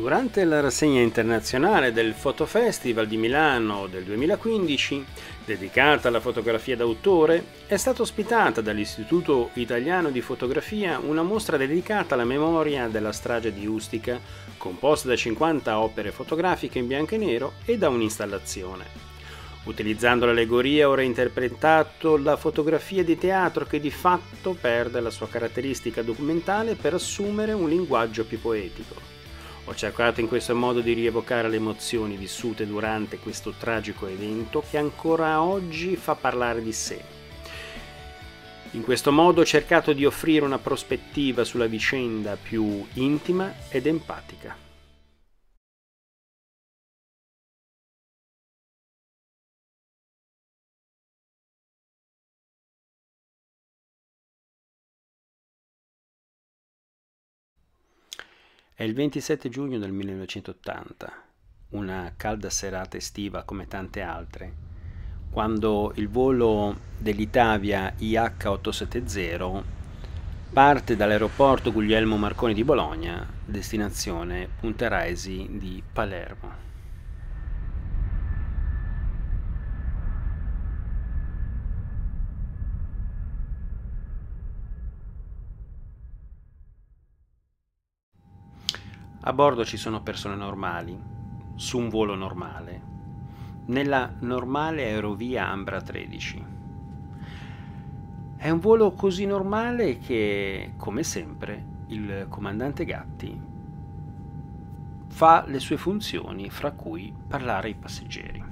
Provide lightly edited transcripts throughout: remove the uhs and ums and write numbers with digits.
Durante la rassegna internazionale del Photo Festival di Milano del 2015, dedicata alla fotografia d'autore, è stata ospitata dall'Istituto Italiano di Fotografia una mostra dedicata alla memoria della strage di Ustica, composta da 50 opere fotografiche in bianco e nero e da un'installazione. Utilizzando l'allegoria ho reinterpretato la fotografia di teatro che di fatto perde la sua caratteristica documentale per assumere un linguaggio più poetico. Ho cercato in questo modo di rievocare le emozioni vissute durante questo tragico evento che ancora oggi fa parlare di sé. In questo modo ho cercato di offrire una prospettiva sulla vicenda più intima ed empatica. È il 27 giugno del 1980, una calda serata estiva come tante altre, quando il volo dell'Itavia IH870 parte dall'aeroporto Guglielmo Marconi di Bologna, destinazione Punta Raisi di Palermo. A bordo ci sono persone normali, su un volo normale, nella normale aerovia AMBRA 13. È un volo così normale che, come sempre, il comandante Gatti fa le sue funzioni, fra cui parlare ai passeggeri.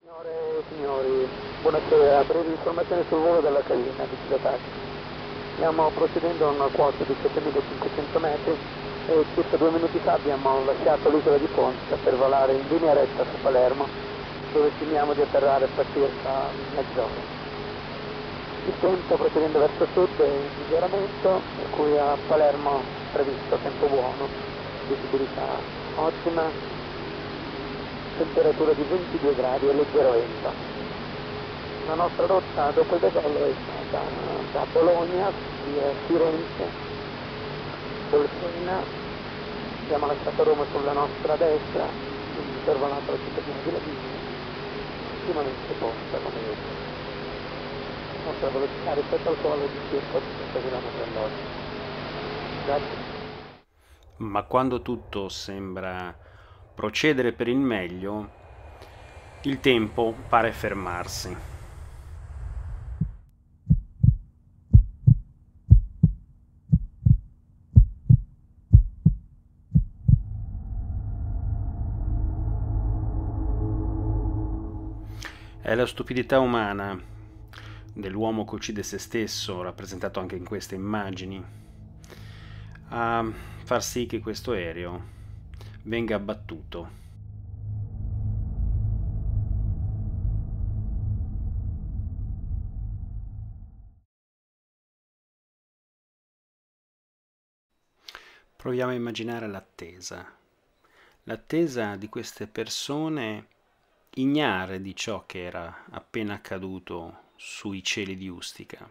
Signore e signori, buonasera, breve informazione sul volo della cabina di pilotaggio. Stiamo procedendo a una quota di 7.500 metri e circa 2 minuti fa abbiamo lasciato l'isola di Ponza per volare in linea retta su Palermo, dove finiamo di atterrare per circa mezz'ora. Il tempo procedendo verso sud è in miglioramento, per cui a Palermo previsto tempo buono, visibilità ottima, temperatura di 22 gradi e leggero vento. La nostra rotta dopo il decollo è stata da Bologna, via Firenze, Bolsena, abbiamo lasciato Roma sulla nostra destra, sorvolato la cittadina di Latina, ultimamente Ponza come detto. La nostra velocità rispetto al volo è di circa 80 km/h. Grazie. Ma quando tutto sembra procedere per il meglio, il tempo pare fermarsi. È la stupidità umana dell'uomo che uccide se stesso, rappresentato anche in queste immagini, a far sì che questo aereo venga abbattuto. Proviamo a immaginare l'attesa. L'attesa di queste persone ignare di ciò che era appena accaduto sui cieli di Ustica,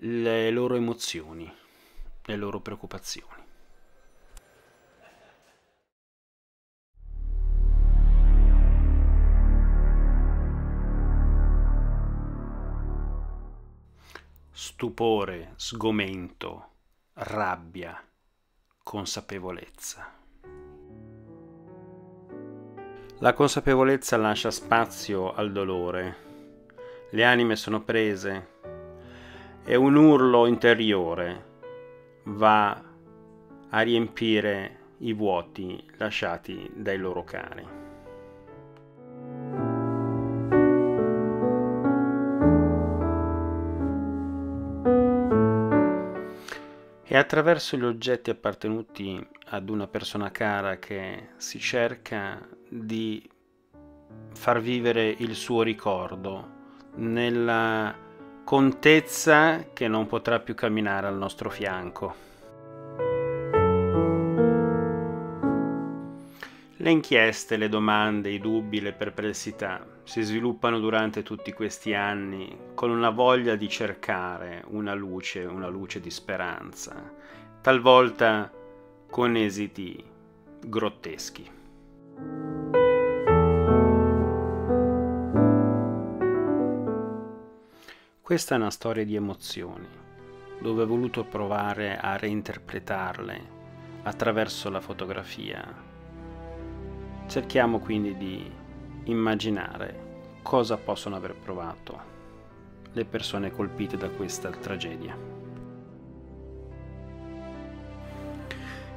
le loro emozioni, le loro preoccupazioni. Stupore, sgomento, rabbia, consapevolezza. La consapevolezza lascia spazio al dolore, le anime sono prese e un urlo interiore va a riempire i vuoti lasciati dai loro cari. E attraverso gli oggetti appartenuti ad una persona cara che si cerca di far vivere il suo ricordo nella contezza che non potrà più camminare al nostro fianco. Le inchieste, le domande, i dubbi, le perplessità si sviluppano durante tutti questi anni con una voglia di cercare una luce di speranza, talvolta con esiti grotteschi. Questa è una storia di emozioni, dove ho voluto provare a reinterpretarle attraverso la fotografia. Cerchiamo quindi di immaginare cosa possono aver provato le persone colpite da questa tragedia.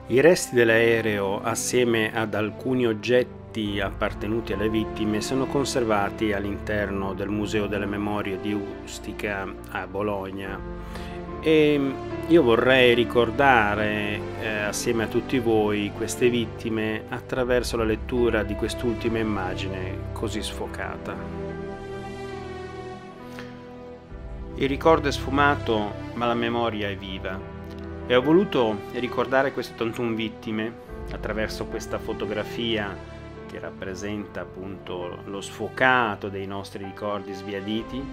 I resti dell'aereo, assieme ad alcuni oggetti appartenuti alle vittime, sono conservati all'interno del Museo delle Memorie di Ustica a Bologna, e io vorrei ricordare assieme a tutti voi queste vittime attraverso la lettura di quest'ultima immagine così sfocata. Il ricordo è sfumato, ma la memoria è viva, e ho voluto ricordare queste 81 vittime attraverso questa fotografia che rappresenta appunto lo sfocato dei nostri ricordi sbiaditi.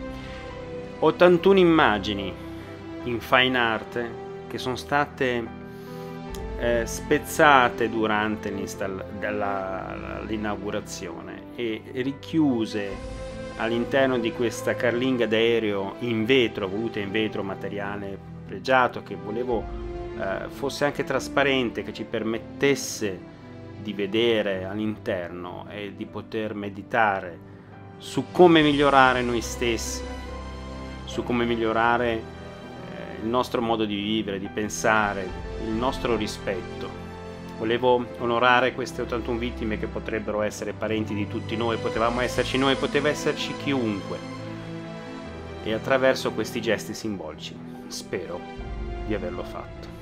81 immagini in fine art che sono state spezzate durante l'inaugurazione e richiuse all'interno di questa carlinga d'aereo in vetro, voluta in vetro, materiale pregiato che volevo fosse anche trasparente, che ci permettesse di vedere all'interno e di poter meditare su come migliorare noi stessi, su come migliorare il nostro modo di vivere, di pensare, il nostro rispetto. Volevo onorare queste 81 vittime che potrebbero essere parenti di tutti noi, potevamo esserci noi, poteva esserci chiunque, e attraverso questi gesti simbolici spero di averlo fatto.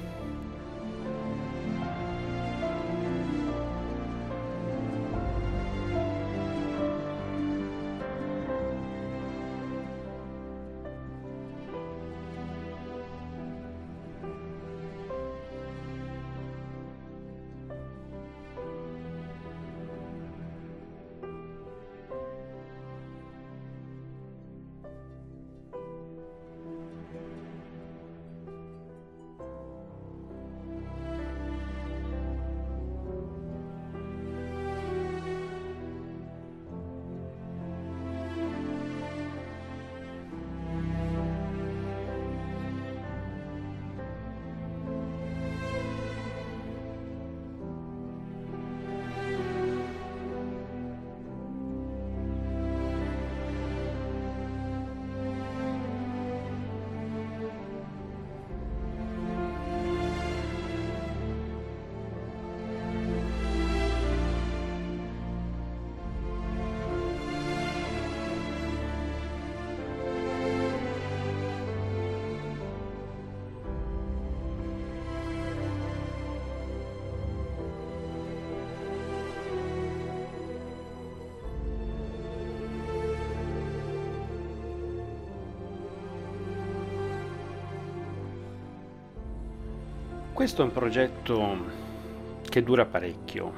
Questo è un progetto che dura parecchio,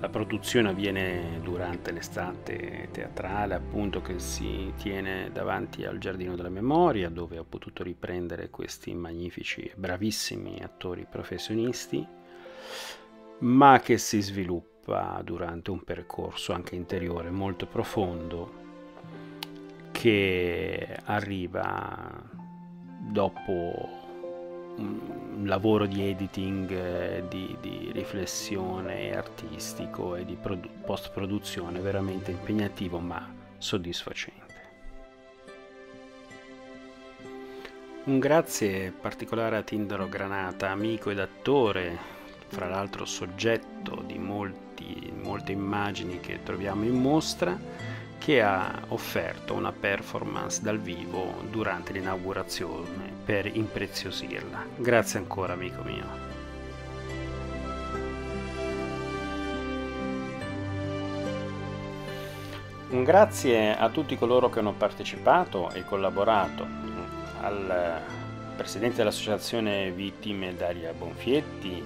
la produzione avviene durante l'estate teatrale, appunto, che si tiene davanti al Giardino della Memoria, dove ho potuto riprendere questi magnifici e bravissimi attori professionisti, ma che si sviluppa durante un percorso anche interiore molto profondo che arriva dopo un lavoro di editing, di riflessione artistico e di post-produzione veramente impegnativo ma soddisfacente. Un grazie particolare a Tindaro Granata, amico ed attore, fra l'altro soggetto di molte immagini che troviamo in mostra, che ha offerto una performance dal vivo durante l'inaugurazione per impreziosirla. Grazie ancora, amico mio. Un grazie a tutti coloro che hanno partecipato e collaborato, al presidente dell'associazione Vittime Daria Bonfietti,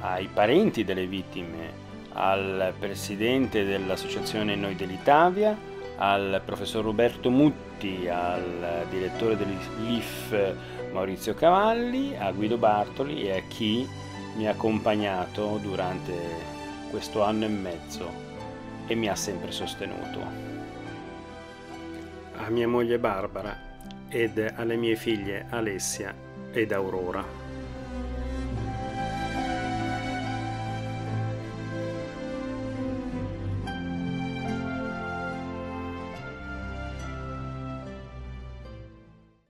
ai parenti delle vittime, al presidente dell'associazione Noi dell'Italia, al professor Roberto Mutti, al direttore dell'IF Maurizio Cavalli, a Guido Bartoli e a chi mi ha accompagnato durante questo anno e mezzo e mi ha sempre sostenuto. A mia moglie Barbara ed alle mie figlie Alessia ed Aurora.